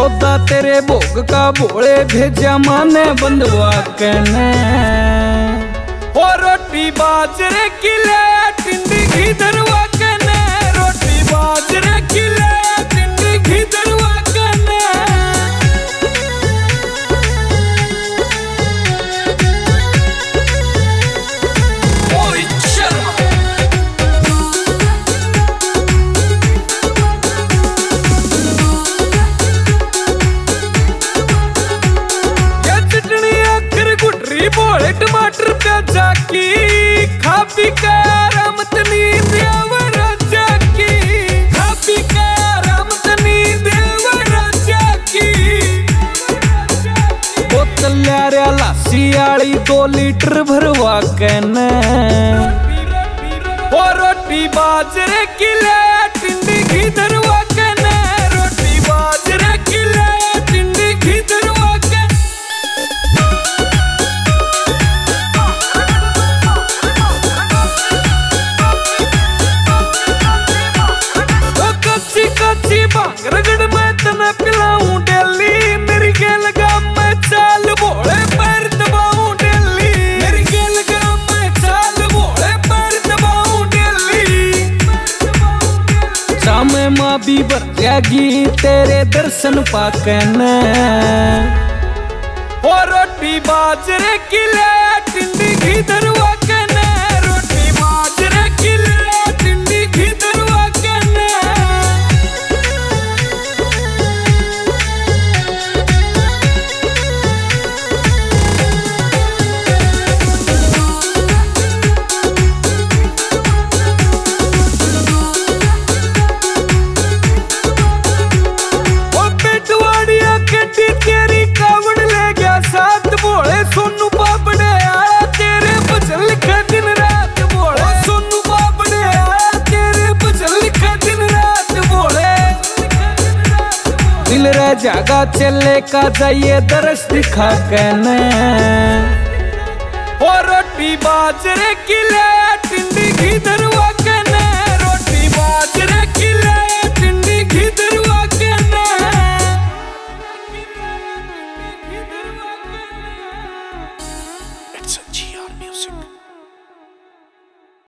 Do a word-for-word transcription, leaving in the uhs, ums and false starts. सौदा तेरे भोग का भोले भेजा माने बंधवा कहने। ओ रोटी बाजरे की ले टिंडी घी धरवा कहने। रोटी बाजरे की ले टिंडी घी धरवा कहने। बोले टमाटर प्याजा की खा पी के आराम तनी देव राजा की। खा पी के आराम तनी देव राजा की। बोतल ल्यारे लासी आली दो लीटर भरवा कहने। ओ रोटी बाजरे की ले टिंडी घी धरवा कहने। रोटी बाजरे की ले टिंडी घी धरवा रगड़ मैं तना पिलाऊं डेली। मेरी गेल का मैं चाल भोले पैर दबाऊं डेली। मेरी गेल का मैं चाल भोले पैर दबाऊं डेली। सामे माँ भी भर जागी तेरे दर्शन पाकने। ओ रोटी बाजरे की ले टिंडी घी धरवा कहने। रोटी बाजरे की ले टिंडी घी धरवा कहने। जागा चले का जाइए दरस दिखा कहने। ओ रोटी बाजरे की ले टिंडी घी धरवा कहने। रोटी बाजरे की ले टिंडी घी धरवा कहने। It's a G R Music।